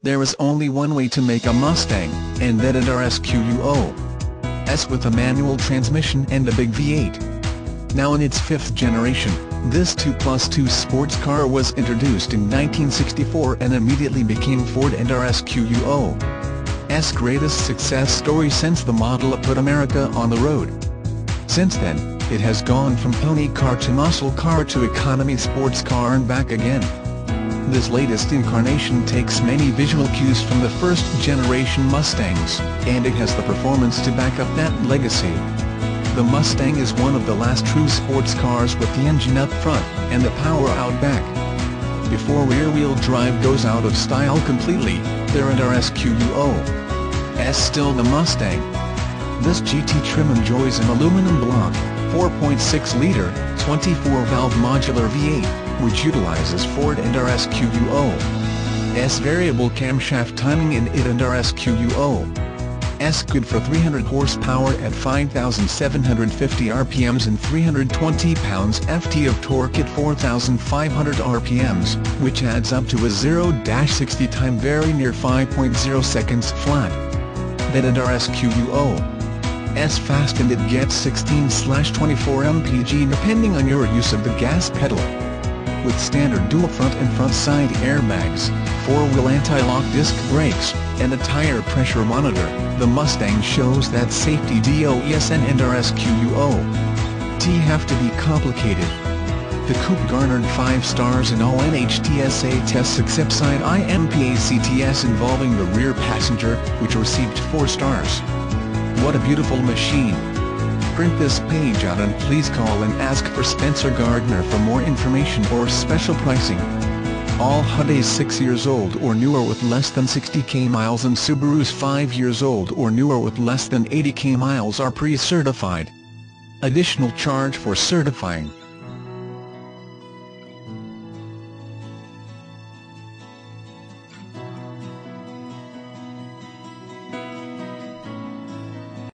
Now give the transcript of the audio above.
There is only one way to make a Mustang, and that is SQUO-S with a manual transmission and a big V8. Now in its fifth generation, this 2+2 sports car was introduced in 1964 and immediately became Ford and SQUO-S greatest success story since the Model A put America on the road. Since then, it has gone from pony car to muscle car to economy sports car and back again. This latest incarnation takes many visual cues from the first-generation Mustangs, and it has the performance to back up that legacy. The Mustang is one of the last true sports cars with the engine up front, and the power out back. Before rear-wheel drive goes out of style completely, there is SQUO-S still the Mustang. This GT trim enjoys an aluminum block, 4.6-liter, 24-valve modular V8. Which utilizes Ford and SQUO-S variable camshaft timing in it and SQUO-S good for 300 horsepower at 5,750 RPMs and 320 lb-ft of torque at 4,500 RPMs, which adds up to a 0-60 time very near 5.0 seconds flat. That and SQUO-S fast and it gets 16/24 mpg depending on your use of the gas pedal. With standard dual front and front side airbags, four-wheel anti-lock disc brakes, and a tire pressure monitor, the Mustang shows that safety does and SQUO-T have to be complicated. The coupe garnered 5 stars in all NHTSA tests except side IMPACTS involving the rear passenger, which received 4 stars. What a beautiful machine! Print this page out and please call and ask for Spencer Gardner for more information or special pricing. All Hyundais 6 years old or newer with less than 60k miles and Subarus 5 years old or newer with less than 80k miles are pre-certified. Additional charge for certifying.